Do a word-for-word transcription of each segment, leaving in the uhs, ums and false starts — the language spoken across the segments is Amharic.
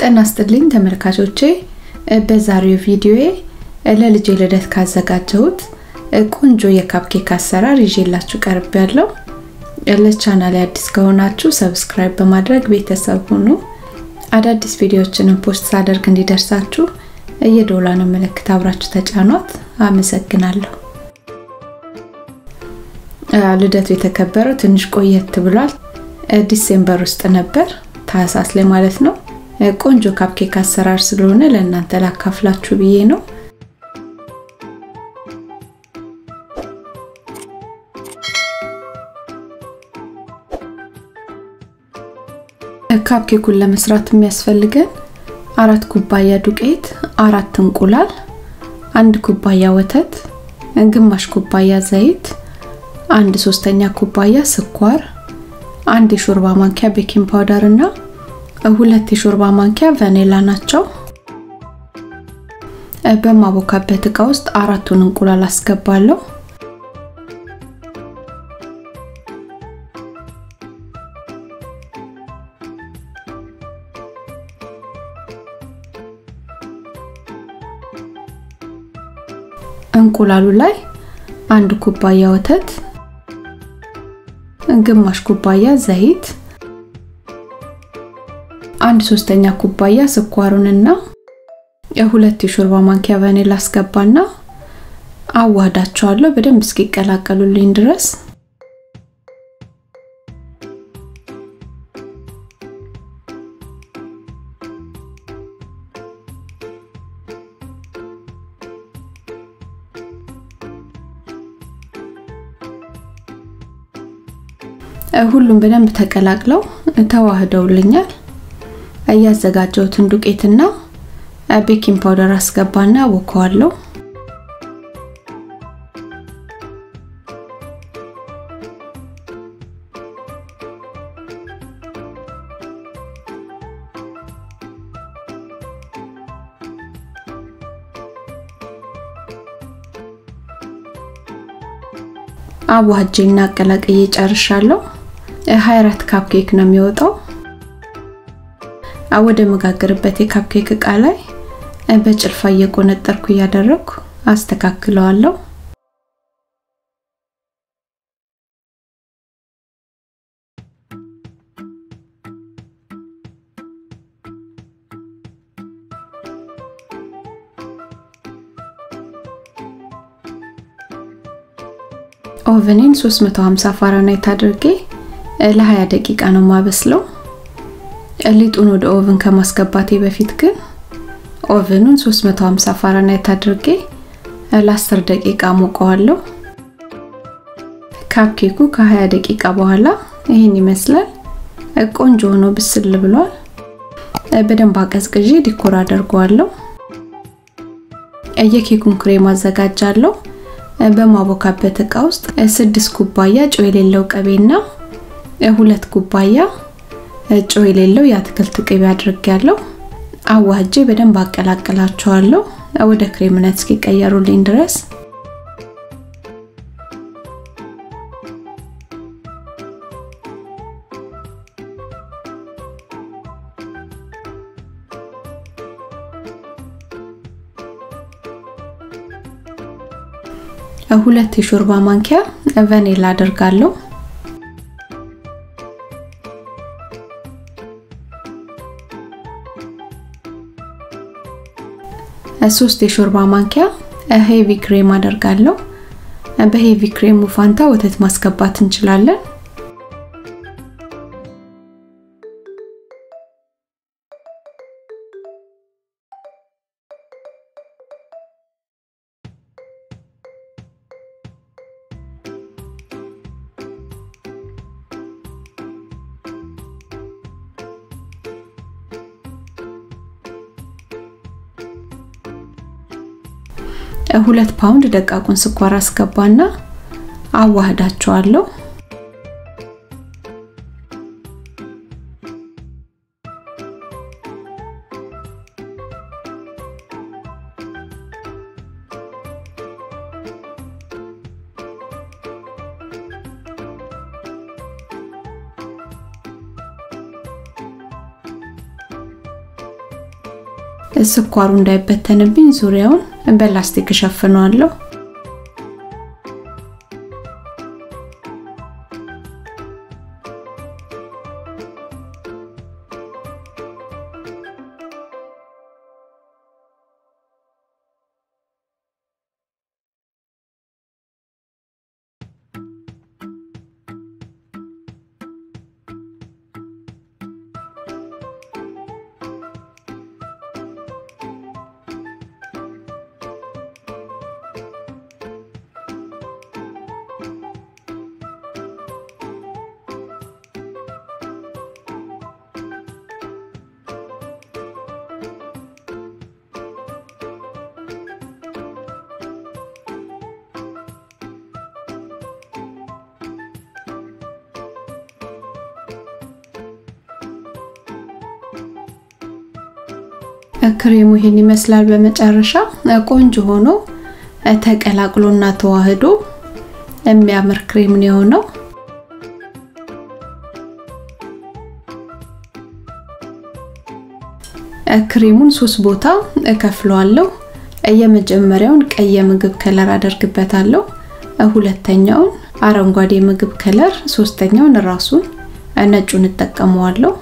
ጤና ይስጥልኝ ተመልካቾቼ በዛሬው ቪዲዮዬ ለልጄ ለደስ ካዘጋጀሁት ቆንጆ የካፕ ኬክ አሰራር ይዤላችሁ ቀርቤያለሁ ለቻናሌ አዲስ ከሆናችሁ ሰብስክራይብ በማድረግ ቤተሰብ ሁኑ አዳዲስ ቪዲዮዎችንም ፖስት ሳደርግ እንዲደርሳችሁ የደውሏን ምልክት አብራችሁ ተጫኑት አመሰግናለሁ ልደቱ የተከበረው ትንሽ ቆየት ብሏል ዲሴምበር ውስጥ ነበር ታህሳስ ላይ ማለት ነው ቆንጆ ካፕ ኬክ አሰራር ስለሆነ ለእናንተ ላካፍላችሁ ብዬ ነው ካፕ ኬኩን ለመስራት የሚያስፈልገን አራት ኩባያ ዱቄት አራት እንቁላል አንድ ኩባያ ወተት ግማሽ ኩባያ ዘይት አንድ ሶስተኛ ኩባያ ስኳር አንድ ሾርባ ማንኪያ ቤኪንግ ፓውደር እና ሁለት ሾርባ ማንኪያ ቫኒላ ናቸው በማቦካበት ዕቃ ውስጥ አራቱን እንቁላል አስገባለሁ እንቁላሉ ላይ አንድ ኩባያ ወተት ግማሽ ኩባያ ዘይት አንድ ሶስተኛ ኩባያ ስኳሩንና የሁለት ሾርባ ማንኪያ ቫኒላ አስገባና አዋህዳቸዋለሁ በደንብ እስኪቀላቀሉልኝ ድረስ ሁሉም በደንብ ተቀላቅለው ተዋህደውልኛል ያዘጋጀሁትን ዱቄትና ቤኪንግ ፓውደር አስገባና አቦካዋለሁ አዋህጄና አቀላቅዬ ጨርሻለሁ ሃያ አራት ካፕ ኬክ ነው የሚወጣው አወደ መጋገርበት የካፕ ኬክ ዕቃ ላይ በጭልፋ እየቆነጠርኩ ያደረኩ አስተካክለዋለሁ ኦቨንን ሶስት መቶ ሃምሳ ፋራናይት አድርጌ ለ20 ደቂቃ ነው ማበስለው ሊጡን ወደ ኦቨን ከማስገባቴ በፊት ግን ኦቨኑን ሶስት መቶ ሃምሳ ፋራናይት አድርጌ ለ10 ደቂቃ ሞቀዋለሁ ካፕ ኬኩ ከ20 ደቂቃ በኋላ ይሄን ይመስላል ቆንጆ ሆኖ ብስል ብሏል በደንብ አቀዝቅዤ ዲኮር አደርገዋለሁ የኬኩን ክሬም አዘጋጃለሁ በማቦካበት ዕቃ ውስጥ ስድስት ኩባያ ጨው የሌለው ቅቤና ሁለት ኩባያ ጨው የሌለው ያትክልት ቅቤ አድርጌያለሁ አዋህጄ በደንብ አቀላቅላቸዋለሁ ወደ ክሬምነት እስኪቀየሩልኝ ድረስ ሁለት ሾርባ ማንኪያ ቫኒላ አድርጋለሁ ሶስት ሾርባ ማንኪያ ሄቪ ክሬም አድርጋለሁ በሄቪ ክሬሙ ፋንታ ወተት ማስገባት እንችላለን ሁለት ፓውንድ ደቃቁን ስኳር አስገባና አዋህዳቸዋለሁ ለስኳሩ እንዳይበተንብኝ ዙሪያውን በላስቲክ ሸፈነዋለሁ ክሬሙ ይሄን ይመስላል በመጨረሻ ቆንጆ ሆኖ ተቀላቅሎና ተዋህዶ የሚያምር ክሬም ነው ሆኖ ክሬሙን ሶስት ቦታ እከፍለዋለሁ የመጀመሪያውን ቀይ ምግብ ከለር አደርግበታለሁ ሁለተኛውን አረንጓዴ ምግብ ከለር ሶስተኛውን ራሱን ነጩን ተጠቀመዋለሁ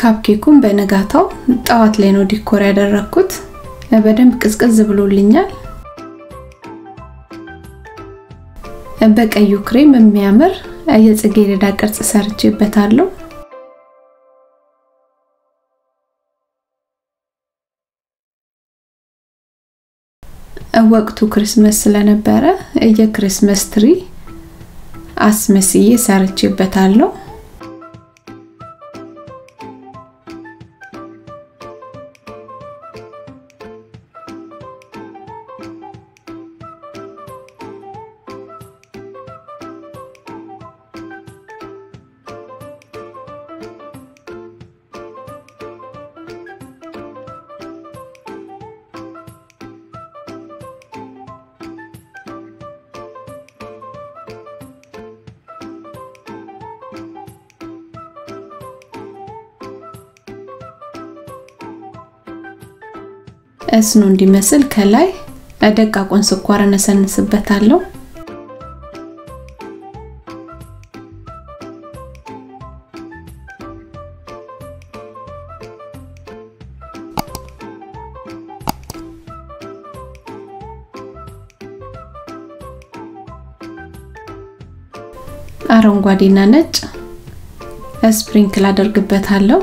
ካፕኬኩን በነጋታው ጣዋት ላይ ነው ዲኮር ያደረኩት በደንብ ቅዝቅዝ ብሎልኛል በቀዩ ክሬም የሚያምር የጽጌረዳ ቅርጽ ሰርቼበታለሁ ወቅቱ ክርስማስ ስለነበረ የክርስማስ ትሪ አስመስዬ ሰርቼበታለሁ እስኑ እንዲመስል ከላይ አደቃቆን ስኳር ነሰንስበታለሁ አረንጓዴና ነጭ ስፕሪንክል አደርግበታለሁ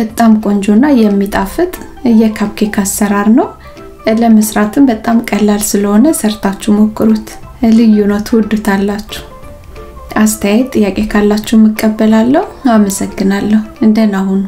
በጣም ቆንጆና የሚጣፍጥ የካፕ ኬክ አሰራር ነው። ለመስራትም በጣም ቀላል ስለሆነ ሰርታችሁ ሞክሩት። ልዩ ነው፣ ትወዱታላችሁ። አስተያየት ጥያቄ ካላችሁ መቀበላለሁ። አመሰግናለሁ። እንደናሁኑ